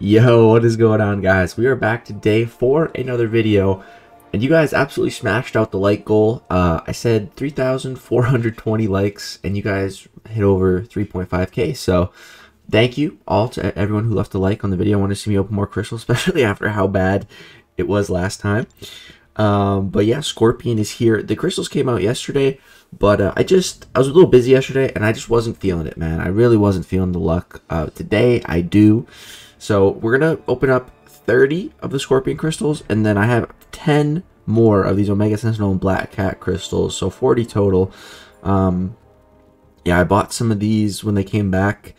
Yo, what is going on, guys? We are back today for another video, and you guys absolutely smashed out the like goal. I said 3,420 likes, and you guys hit over 3.5k, so thank you all to everyone who left a like on the video. I want to see me open more crystals, especially after how bad it was last time. But yeah, Scorpion is here. The crystals came out yesterday, but I was a little busy yesterday, and I just wasn't feeling it, man. I really wasn't feeling the luck. Today, I do. So we're gonna open up 30 of the Scorpion crystals, and then I have 10 more of these Omega Sentinel and Black Cat crystals, so 40 total. Yeah, I bought some of these when they came back.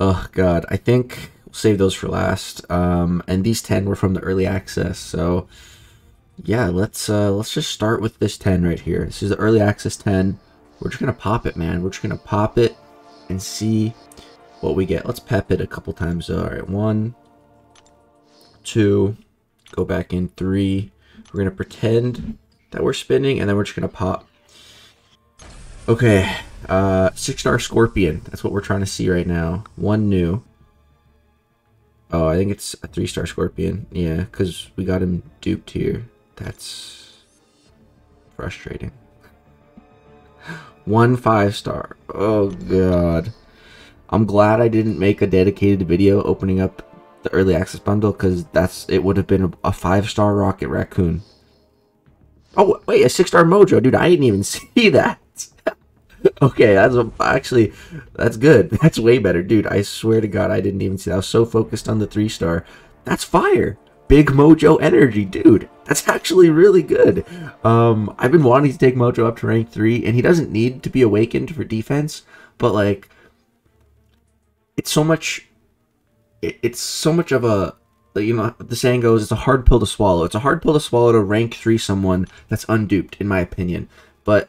Oh god, I think we'll save those for last. And these 10 were from the early access, so yeah, let's just start with this 10 right here. This is the early access 10. We're just gonna pop it, man. We're just gonna pop it and see what we get. Let's pep it a couple times. All right, 1, 2, go back in 3. We're gonna pretend that we're spinning, and then we're just gonna pop. Okay, 6-star Scorpion. That's what we're trying to see right now. 1 new. Oh, I think it's a 3-star Scorpion. Yeah, because we got him duped here. That's frustrating. 1 5-star. Oh god. I'm glad I didn't make a dedicated video opening up the early access bundle, because it would have been a 5-star Rocket Raccoon. Oh wait, a 6-star Mojo, dude! I didn't even see that. Okay, that's good. That's way better, dude. I swear to God, I didn't even see that. I was so focused on the 3-star. That's fire. Big Mojo energy, dude. That's actually really good. I've been wanting to take Mojo up to rank 3, and he doesn't need to be awakened for defense, but like, it's so much of a, you know, the saying goes, it's a hard pill to swallow. It's a hard pill to swallow to rank 3 someone that's unduped, in my opinion. But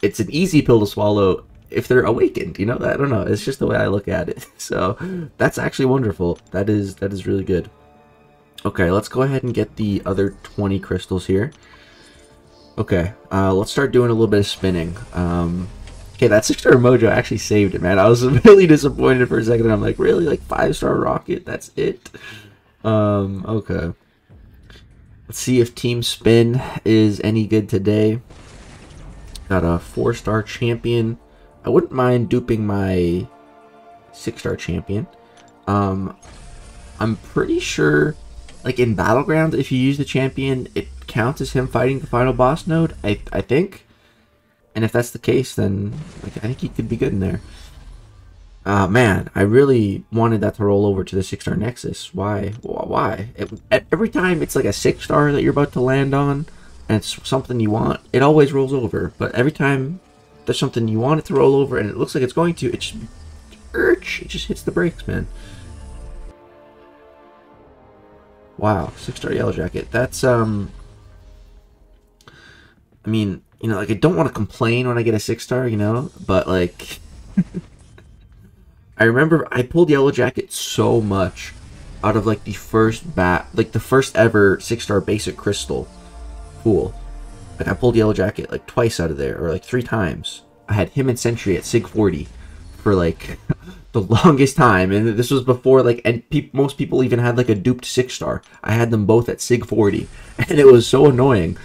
it's an easy pill to swallow if they're awakened, you know? I don't know. It's just the way I look at it. So that's actually wonderful. That is really good. Okay, let's go ahead and get the other 20 crystals here. Okay, let's start doing a little bit of spinning. Okay, that 6-star Mojo actually saved it, man. I was really disappointed for a second, and I'm like, really? Like, 5-star Rocket? That's it? Okay. Let's see if Team Spin is any good today. Got a 4-star Champion. I wouldn't mind duping my 6-star Champion. I'm pretty sure, like, in Battlegrounds, if you use the Champion, it counts as him fighting the final boss node, I think. And if that's the case, then like, I think he could be good in there. Man, I really wanted that to roll over to the 6-star Nexus. Why? Every time it's like a 6-star that you're about to land on, and it's something you want, it always rolls over. But every time there's something you want it to roll over, and it looks like it's going to, it just hits the brakes, man. Wow, 6-star Yellowjacket. That's, I mean, you know, like, I don't want to complain when I get a 6-star, you know, but like, I remember I pulled Yellowjacket so much out of like the first ever 6-star basic crystal pool. Like, I pulled Yellowjacket like twice out of there, or like 3 times. I had him and Sentry at Sig 40 for like the longest time, and this was before like, and most people even had like a duped 6-star. I had them both at Sig 40, and it was so annoying.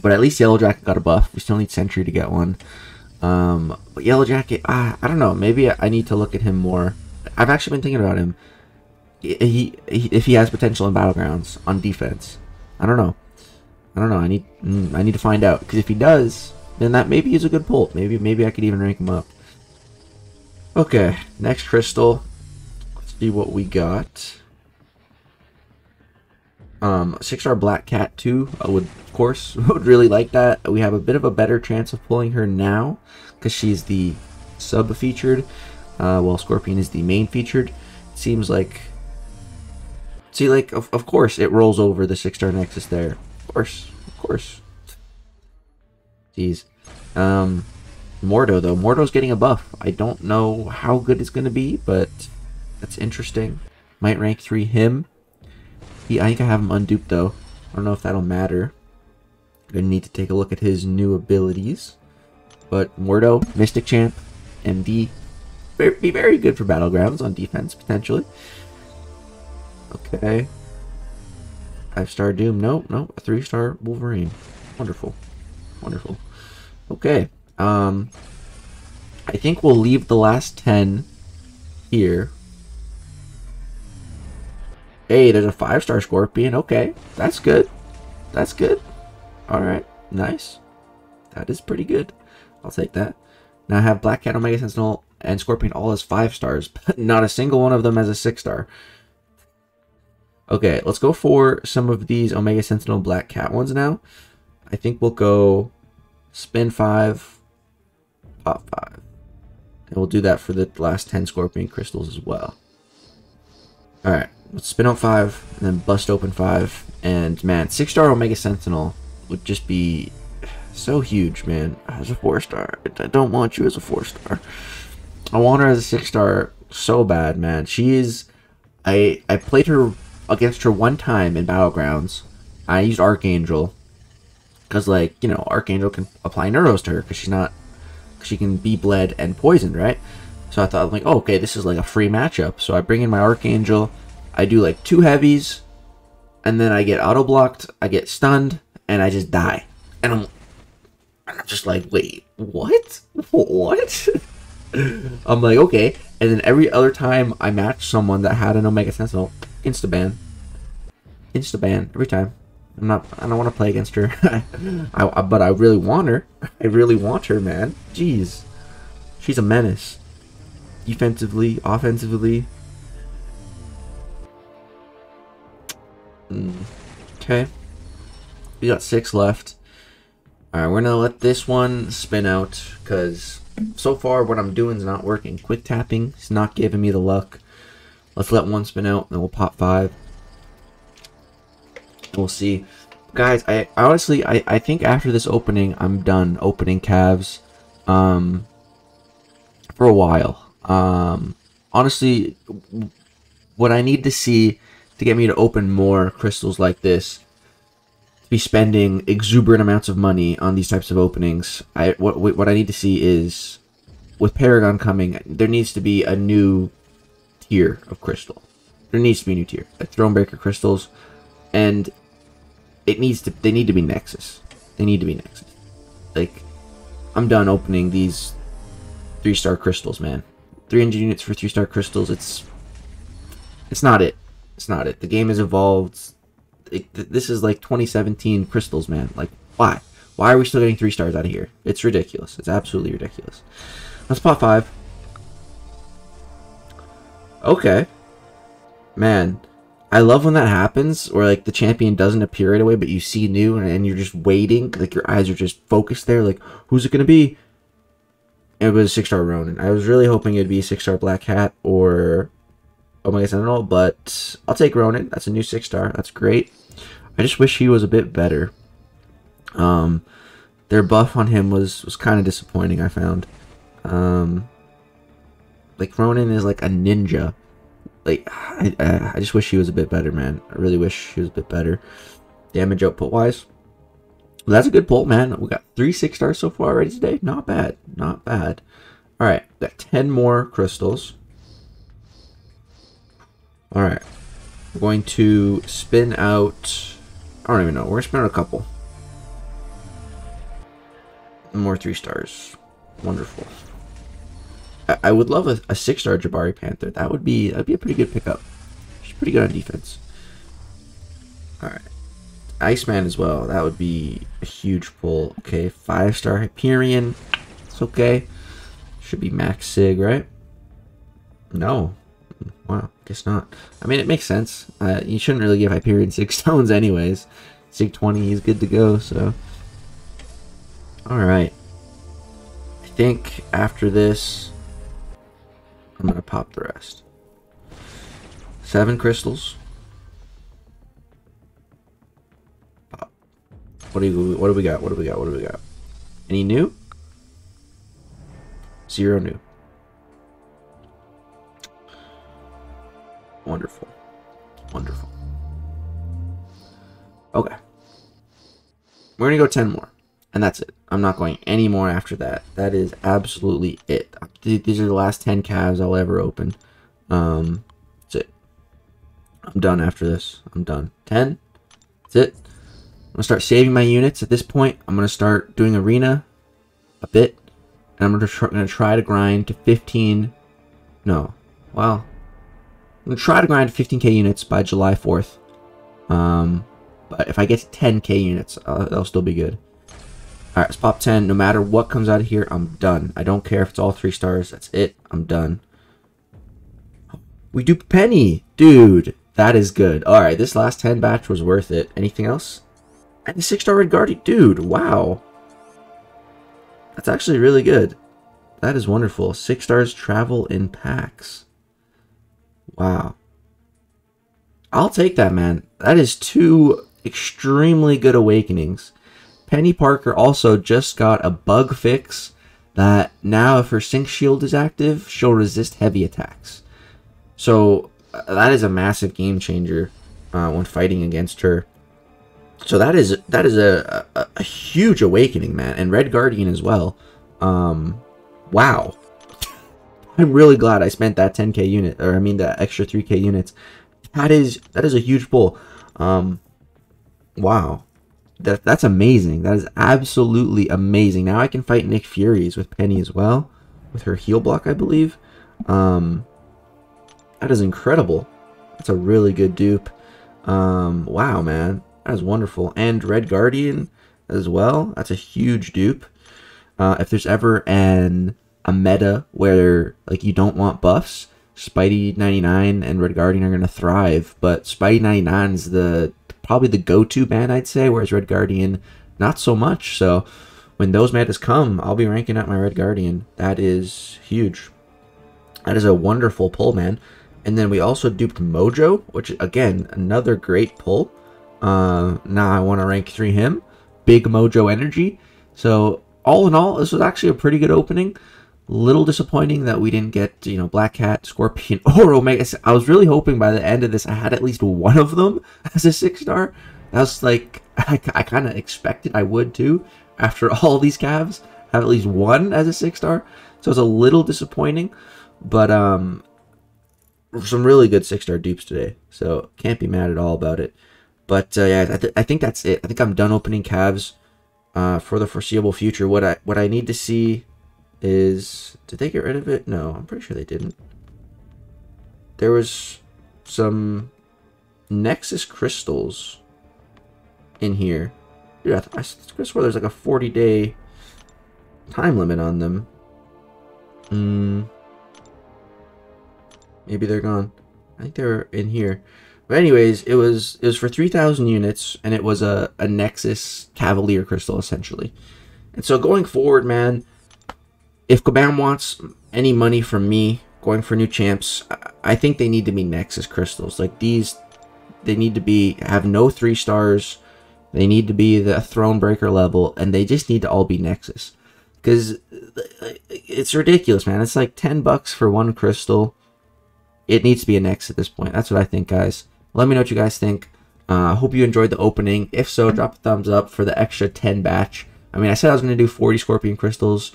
But at least Yellowjacket got a buff. We still need Sentry to get one. But Yellowjacket, I don't know. Maybe I need to look at him more. I've actually been thinking about him. If he has potential in Battlegrounds on defense, I don't know. I need to find out, because if he does, then that maybe is a good pull. Maybe I could even rank him up. Okay, next crystal. Let's see what we got. 6-star Black Cat 2. I would, of course, would really like that. We have a bit of a better chance of pulling her now, because she's the sub-featured, while Scorpion is the main-featured. Seems like, see, like, of course it rolls over the 6-star Nexus there. Of course. Jeez. Mordo, though. Mordo's getting a buff. I don't know how good it's going to be, but that's interesting. Might rank 3 him. I think I have him unduped, though. I don't know if that'll matter. Gonna need to take a look at his new abilities. But Mordo, Mystic Champ, MD, be very good for Battlegrounds on defense, potentially. Okay. 5-star Doom. Nope, nope. A 3-star Wolverine. Wonderful. Wonderful. Okay. I think we'll leave the last 10 here. Hey, there's a 5-star Scorpion. Okay. That's good. That's good. Alright. Nice. That is pretty good. I'll take that. Now I have Black Cat, Omega Sentinel, and Scorpion all as 5 stars. But not a single one of them as a 6-star. Okay, let's go for some of these Omega Sentinel and Black Cat ones now. I think we'll go spin 5, pop 5. And we'll do that for the last 10 Scorpion crystals as well. Alright, let's spin out 5 and then bust open 5. And man, 6-star Omega Sentinel would just be so huge, man. As a 4-star. I don't want you as a 4-star. I want her as a 6-star so bad, man. She is... I played her against her one time in Battlegrounds. I used Archangel. Because, like, you know, Archangel can apply Neuros to her. Because she's not... She can be bled and poisoned, right? So I thought, like, oh, okay, this is like a free matchup. So I bring in my Archangel. I do, like, 2 heavies. And then I get auto-blocked. I get stunned. And I just die. And I'm just like, wait, what? What? I'm like, okay. And then every other time I matched someone that had an Omega Sentinel, Instaban. Instaban. Every time. I don't want to play against her. But I really want her. I really want her, man. Jeez. She's a menace. Defensively, offensively. Okay. We got 6 left. Alright, we're gonna let this one spin out, because so far what I'm doing is not working. Quick tapping is not giving me the luck. Let's let one spin out, and then we'll pop 5. And we'll see. Guys, I honestly, I think after this opening, I'm done opening calves for a while. Honestly, what I need to see to get me to open more crystals like this, be spending exuberant amounts of money on these types of openings. What I need to see is, with Paragon coming, there needs to be a new tier of crystal. There needs to be a new tier, like Thronebreaker crystals, and they need to be Nexus. They need to be Nexus. Like, I'm done opening these 3-star crystals, man. 300 units for 3-star crystals. It's not it. It's not it. The game has evolved. This is like 2017 crystals, man. Like, why? Why are we still getting 3 stars out of here? It's ridiculous. It's absolutely ridiculous. Let's pop 5. Okay. Man, I love when that happens, where, like, the champion doesn't appear right away, but you see new, and you're just waiting. Like, your eyes are just focused there. Like, who's it going to be? It was a 6-star Ronin. I was really hoping it would be a 6-star Black Cat or Omega Sentinel, but I'll take Ronin. That's a new 6-star. That's great. I just wish he was a bit better. Their buff on him was kind of disappointing, I found. Like, Ronin is like a ninja. Like, I just wish he was a bit better, man. I really wish he was a bit better. Damage output-wise. Well, that's a good pull, man. We got 3 6-stars so far already today. Not bad. Not bad. Alright, got 10 more crystals. Alright, we're going to spin out, I don't even know, we're going to spin out a couple. More 3 stars. Wonderful. I would love a 6-star Jabari Panther. That'd be a pretty good pickup. She's pretty good on defense. Alright, Iceman as well, that would be a huge pull. Okay, 5-star Hyperion, it's okay. Should be max sig, right? No. Wow, guess not. I mean, it makes sense. You shouldn't really give Hyperion 6 stones anyways. Sig 20, he's good to go, so. Alright. I think after this, I'm going to pop the rest. 7 crystals. Pop. What do we got? What do we got? What do we got? Any new? 0 new. Wonderful. Wonderful. Okay. We're going to go 10 more. And that's it. I'm not going any more after that. That is absolutely it. These are the last 10 calves I'll ever open. That's it. I'm done after this. I'm done. 10. That's it. I'm going to start saving my units at this point. I'm going to start doing arena a bit. And I'm going to try to grind to 15. No. Wow. I'm going to try to grind to 15k units by July 4th. But if I get to 10k units, that'll still be good. All right, let's pop 10. No matter what comes out of here, I'm done. I don't care if it's all 3 stars. That's it. I'm done. We do Penny. Dude, that is good. All right, this last 10 batch was worth it. Anything else? And the 6-star Red Guardian. Dude, wow. That's actually really good. That is wonderful. 6 stars travel in packs. Wow. I'll take that, man. That is 2 extremely good awakenings. Penny Parker also just got a bug fix that now if her sync shield is active, she'll resist heavy attacks. So that is a massive game changer when fighting against her. So that is a huge awakening, man, and Red Guardian as well. Wow. I'm really glad I spent that 10k unit, or I mean that extra 3k units. That is a huge pull. Wow. That's amazing. That is absolutely amazing. Now I can fight Nick Furies with Penny as well, with her heal block, I believe. That is incredible. That's a really good dupe. Wow, man, that is wonderful. And Red Guardian as well. That's a huge dupe. If there's ever a meta where like you don't want buffs, Spidey 99 and Red Guardian are gonna thrive. But Spidey 99 is probably the go-to ban, I'd say, whereas Red Guardian, not so much. So when those metas come, I'll be ranking up my Red Guardian. That is huge. That is a wonderful pull, man. And then we also duped Mojo, which, again, another great pull. Now I want to rank 3 him. Big Mojo energy. So all in all, this was actually a pretty good opening. Little disappointing that we didn't get, you know, Black Cat, Scorpion, or Omega. I was really hoping by the end of this I had at least one of them as a 6-star. That was like, I kind of expected I would too. After all these calves, have at least one as a 6-star. So it's a little disappointing, but some really good 6-star dupes today. So can't be mad at all about it. But yeah, I think that's it. I think I'm done opening calves for the foreseeable future. What I need to see is, did they get rid of it? No, I'm pretty sure they didn't. There was some Nexus crystals in here. Dude, I swear there's like a 40-day time limit on them. Maybe they're gone. I think they're in here. But anyways, it was for 3,000 units, and it was a Nexus Cavalier crystal essentially. And so going forward, man, if Kabam wants any money from me going for new champs, I think they need to be Nexus crystals. Like these, they need to have no 3 stars. They need to be the Thronebreaker level, and they just need to all be Nexus. Because it's ridiculous, man. It's like $10 for 1 crystal. It needs to be a Nexus at this point. That's what I think, guys. Let me know what you guys think. I hope you enjoyed the opening. If so, drop a thumbs up for the extra 10 batch. I mean, I said I was going to do 40 Scorpion crystals.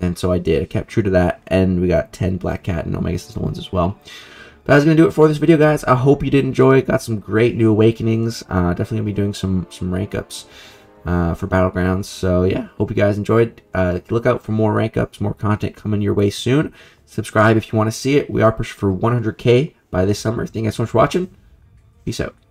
And so I did. I kept true to that, and we got 10 Black Cat and Omega Sentinel ones as well. But that's going to do it for this video, guys. I hope you did enjoy. Got some great new awakenings. Definitely going to be doing some rank-ups for Battlegrounds. So, yeah, hope you guys enjoyed. Look out for more rank-ups, more content coming your way soon. Subscribe if you want to see it. We are pushing for 100k by this summer. Thank you guys so much for watching. Peace out.